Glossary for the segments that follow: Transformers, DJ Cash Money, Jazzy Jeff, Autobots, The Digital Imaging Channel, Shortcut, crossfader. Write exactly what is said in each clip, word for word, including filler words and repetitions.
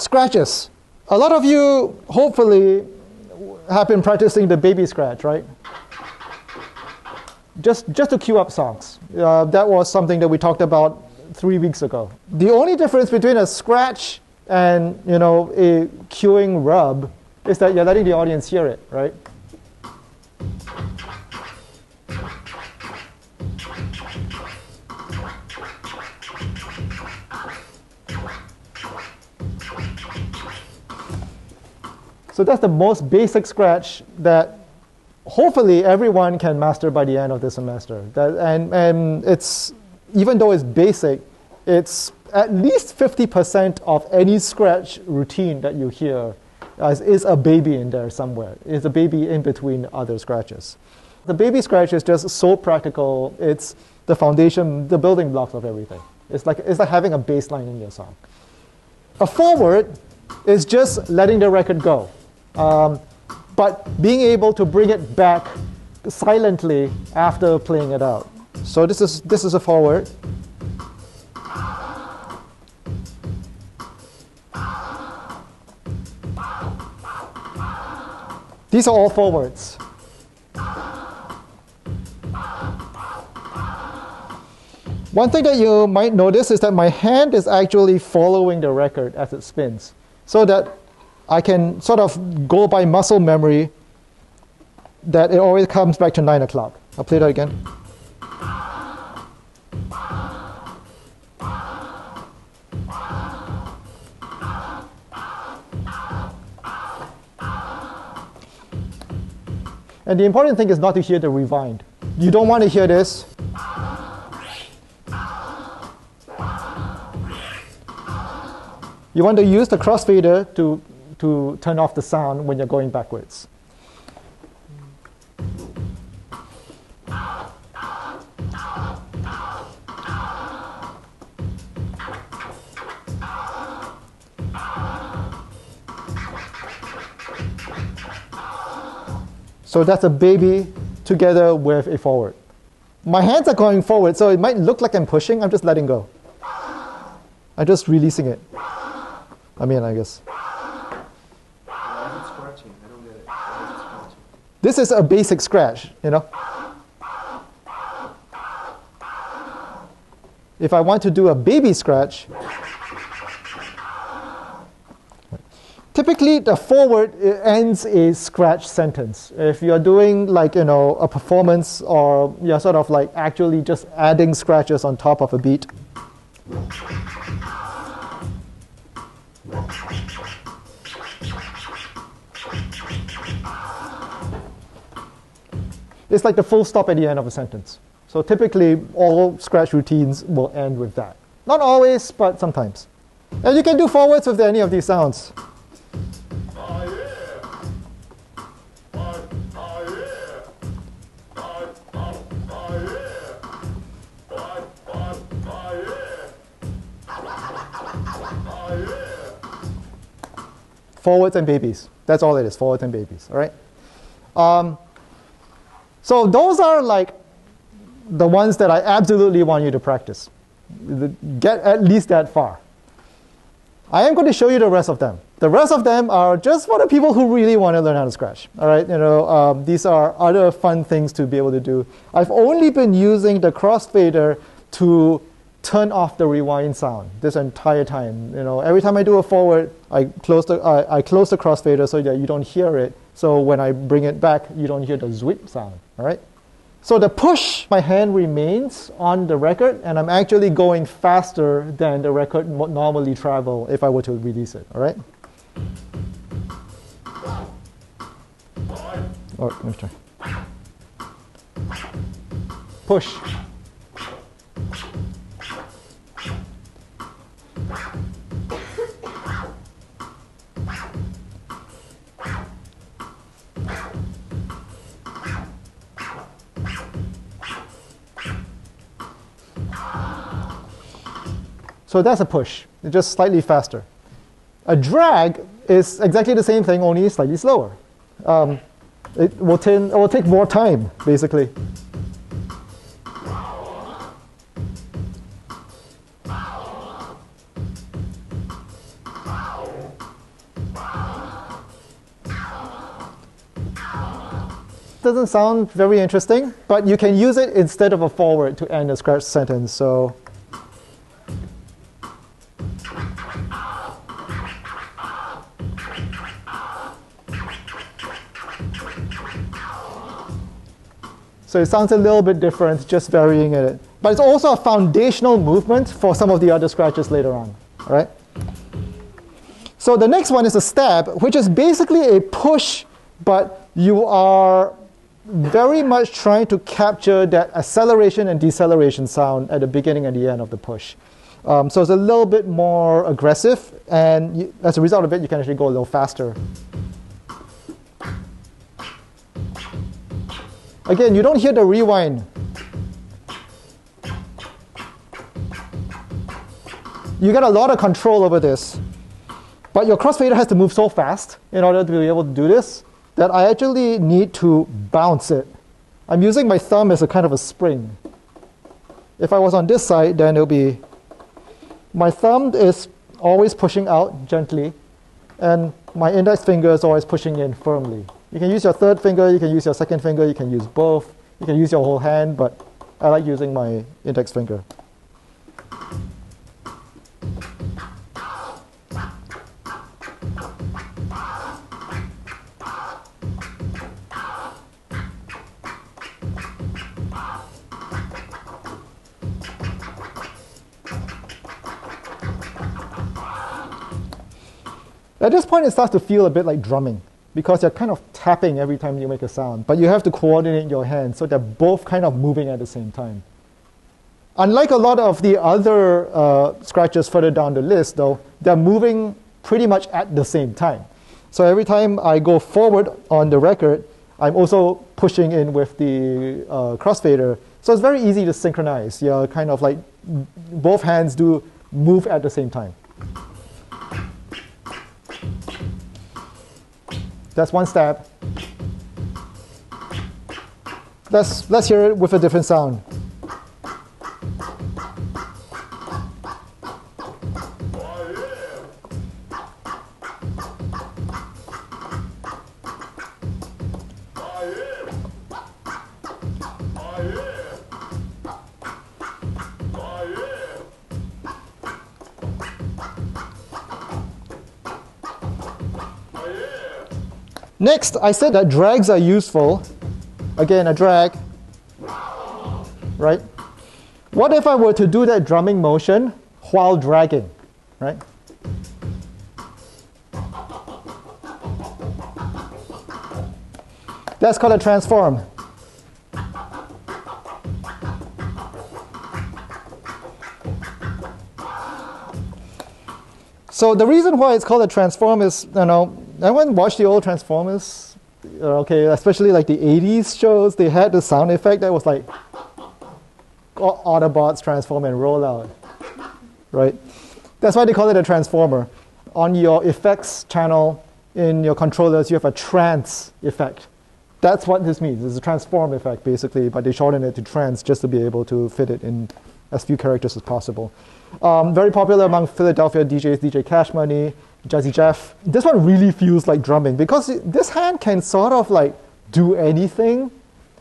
scratches. A lot of you, hopefully, have been practicing the baby scratch, right? Just, just to cue up songs. Uh, that was something that we talked about three weeks ago. The only difference between a scratch and, you know, a cueing rub is that you're letting the audience hear it, right? So that's the most basic scratch that hopefully everyone can master by the end of the semester. That, and, and it's, even though it's basic, it's at least fifty percent of any scratch routine that you hear is, is a baby in there somewhere. It's a baby in between other scratches. The baby scratch is just so practical. It's the foundation, the building blocks of everything. It's like, it's like having a bass line in your song. A forward is just letting the record go. Um, but being able to bring it back silently after playing it out. So this is, this is a forward. These are all forwards. One thing that you might notice is that my hand is actually following the record as it spins, so that I can sort of go by muscle memory that it always comes back to nine o'clock. I'll play that again. And the important thing is not to hear the rewind. You don't want to hear this. You want to use the crossfader to to turn off the sound when you're going backwards. So that's a baby together with a forward. My hands are going forward, so it might look like I'm pushing. I'm just letting go. I'm just releasing it. I mean, I guess. This is a basic scratch, you know. If I want to do a baby scratch, typically the forward ends a scratch sentence. If you're doing like, you know, a performance, or you're sort of like actually just adding scratches on top of a beat. It's like the full stop at the end of a sentence. So typically, all scratch routines will end with that. Not always, but sometimes. And you can do forwards with any of these sounds. Forwards and babies. That's all it is, forwards and babies, all right? Um, So those are like the ones that I absolutely want you to practice. Get at least that far. I am going to show you the rest of them. The rest of them are just for the people who really want to learn how to scratch. All right, you know, um, these are other fun things to be able to do. I've only been using the crossfader to turn off the rewind sound this entire time. You know, every time I do a forward, I close the I, I close the crossfader so that you don't hear it. So when I bring it back, you don't hear the zwip sound, all right? So the push, my hand remains on the record, and I'm actually going faster than the record would normally travel if I were to release it, all right? All right, let me try. Push. So that's a push, just slightly faster. A drag is exactly the same thing, only slightly slower. Um, it, will tend, it will take more time, basically. doesn't sound very interesting, but you can use it instead of a forward to end a scratch sentence. So So it sounds a little bit different, just varying it. But it's also a foundational movement for some of the other scratches later on. All right? So the next one is a stab, which is basically a push, but you are very much trying to capture that acceleration and deceleration sound at the beginning and the end of the push. Um, so it's a little bit more aggressive, and you, as a result of it, you can actually go a little faster. Again, you don't hear the rewind. You get a lot of control over this. But your crossfader has to move so fast in order to be able to do this that I actually need to bounce it. I'm using my thumb as a kind of a spring. If I was on this side, then it'll be my thumb is always pushing out gently, and my index finger is always pushing in firmly. You can use your third finger, you can use your second finger, you can use both, you can use your whole hand, but I like using my index finger. At this point, it starts to feel a bit like drumming, because you're kind of tapping every time you make a sound, but you have to coordinate your hands so they're both kind of moving at the same time. Unlike a lot of the other uh, scratches further down the list, though, they're moving pretty much at the same time. So every time I go forward on the record, I'm also pushing in with the uh, crossfader. So it's very easy to synchronize. You're kind of like both hands do move at the same time. That's one stab. Let's, let's hear it with a different sound. Next, I said that drags are useful. Again, a drag, right? What if I were to do that drumming motion while dragging, right? That's called a transform. So the reason why it's called a transform is, you know, I went and watched the old Transformers, okay, especially like the eighties shows. They had the sound effect that was like Autobots transform and roll out, right? That's why they call it a transformer. On your effects channel in your controllers, you have a trance effect. That's what this means. It's a transform effect, basically, but they shorten it to trance just to be able to fit it in as few characters as possible. Um, very popular among Philadelphia D Js, D J Cash Money, Jazzy Jeff. This one really feels like drumming because this hand can sort of like do anything.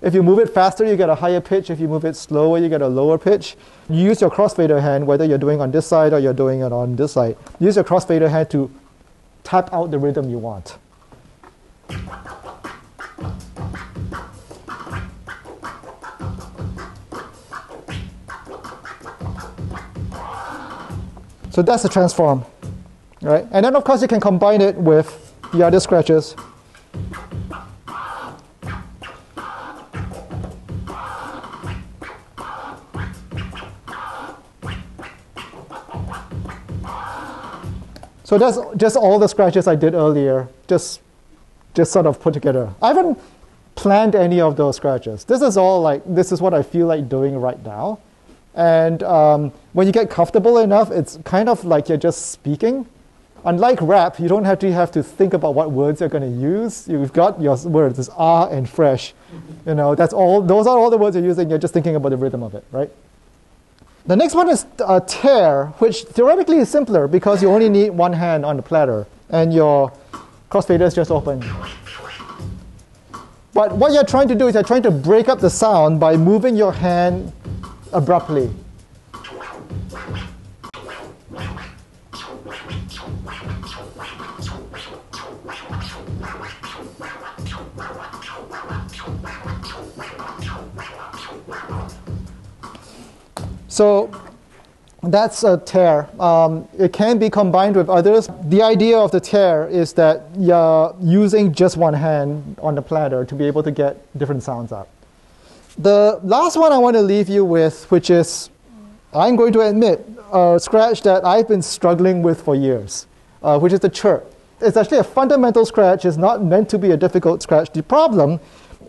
If you move it faster, you get a higher pitch. If you move it slower, you get a lower pitch. You use your crossfader hand, whether you're doing on this side or you're doing it on this side. Use your crossfader hand to tap out the rhythm you want. So that's a transform. Right? And then, of course, you can combine it with the other scratches. So that's just all the scratches I did earlier, just, just sort of put together. I haven't planned any of those scratches. This is all like, this is what I feel like doing right now. And um, when you get comfortable enough, it's kind of like you're just speaking. Unlike rap, you don't have to have to think about what words you're going to use. You've got your words, it's ah and fresh. You know, that's all, those are all the words you're using. You're just thinking about the rhythm of it, right? The next one is uh, tear, which theoretically is simpler because you only need one hand on the platter and your crossfader is just open. But what you're trying to do is you're trying to break up the sound by moving your hand abruptly. So that's a tear. Um, it can be combined with others. The idea of the tear is that you're using just one hand on the platter to be able to get different sounds out. The last one I want to leave you with, which is, I'm going to admit, a scratch that I've been struggling with for years, uh, which is the chirp. It's actually a fundamental scratch. It's not meant to be a difficult scratch. The problem,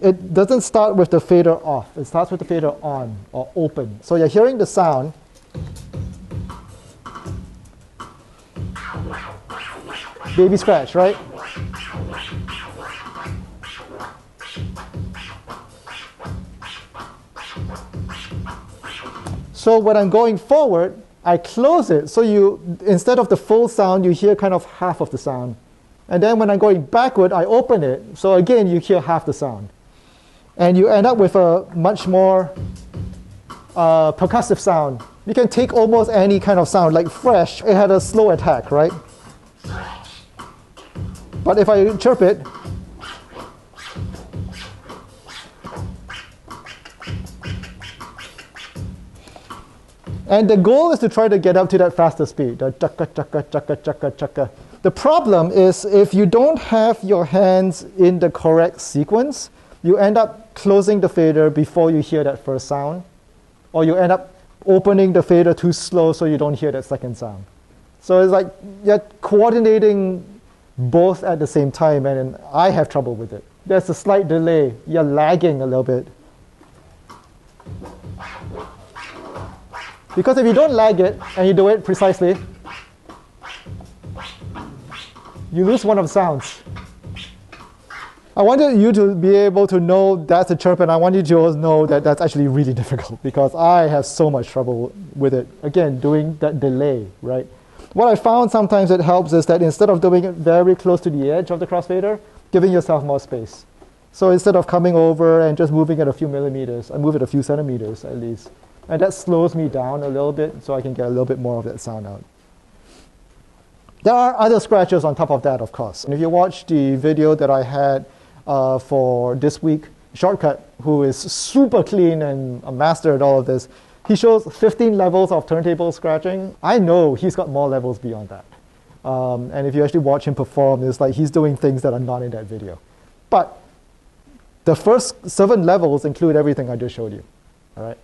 it doesn't start with the fader off. It starts with the fader on or open. So you're hearing the sound. Baby scratch, right? So when I'm going forward, I close it. So you, instead of the full sound, you hear kind of half of the sound. And then when I'm going backward, I open it. So again, you hear half the sound. And you end up with a much more uh, percussive sound. You can take almost any kind of sound, like fresh. It had a slow attack, right? But if I chirp it, and the goal is to try to get up to that faster speed. The chaka chaka chaka chaka chaka. The problem is if you don't have your hands in the correct sequence, you end up closing the fader before you hear that first sound, or you end up opening the fader too slow so you don't hear that second sound. So it's like you're coordinating both at the same time, and I have trouble with it. There's a slight delay. You're lagging a little bit. Because if you don't lag it and you do it precisely, you lose one of the sounds. I wanted you to be able to know that's a chirp, and I want you to know that that's actually really difficult because I have so much trouble with it. Again, doing that delay, right? What I found sometimes it helps is that instead of doing it very close to the edge of the crossfader, giving yourself more space. So instead of coming over and just moving it a few millimeters, I move it a few centimeters at least. And that slows me down a little bit so I can get a little bit more of that sound out. There are other scratches on top of that, of course. And if you watch the video that I had uh, for this week, Shortcut, who is super clean and a master at all of this, he shows fifteen levels of turntable scratching. I know he's got more levels beyond that. Um, and if you actually watch him perform, it's like he's doing things that are not in that video. But the first seven levels include everything I just showed you. All right?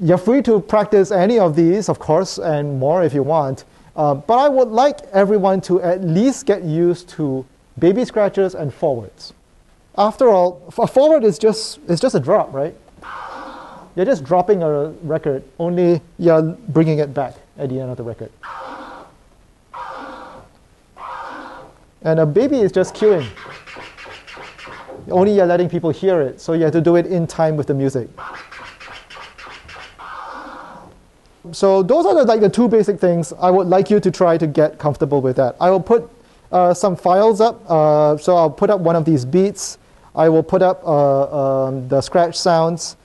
You're free to practice any of these, of course, and more if you want. Uh, but I would like everyone to at least get used to baby scratches and forwards. After all, a forward is just, it's just a drop, right? You're just dropping a record, only you're bringing it back at the end of the record. And a baby is just cueing. Only you're letting people hear it, so you have to do it in time with the music. So those are the, like, the two basic things. I would like you to try to get comfortable with that. I will put uh, some files up. Uh, so I'll put up one of these beats. I will put up uh, um, the scratch sounds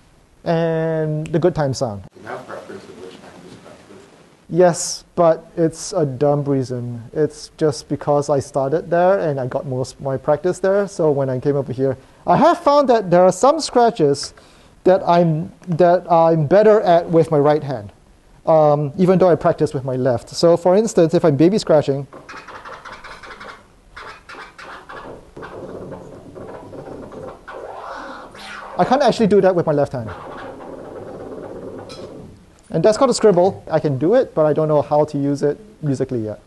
and the good time sound. You have preference of which time you practice? Yes, but it's a dumb reason. It's just because I started there and I got most of my practice there. So when I came over here, I have found that there are some scratches that I'm, that I'm better at with my right hand. Um, even though I practice with my left. So for instance, if I'm baby scratching, I can't actually do that with my left hand. And that's called a scribble. I can do it, but I don't know how to use it musically yet.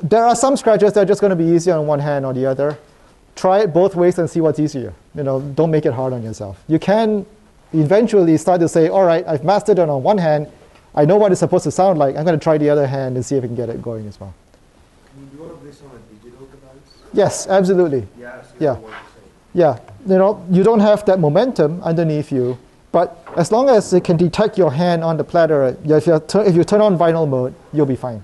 There are some scratches that are just going to be easier on one hand or the other. Try it both ways and see what's easier. You know, don't make it hard on yourself. You can eventually start to say, all right, I've mastered it on one hand, I know what it's supposed to sound like. I'm going to try the other hand and see if we can get it going as well. Can you do all of this on a digital device? Yes, absolutely. Yeah. Yeah. Yeah. You know, you don't have that momentum underneath you, but as long as it can detect your hand on the platter, if you if you turn on vinyl mode, you'll be fine.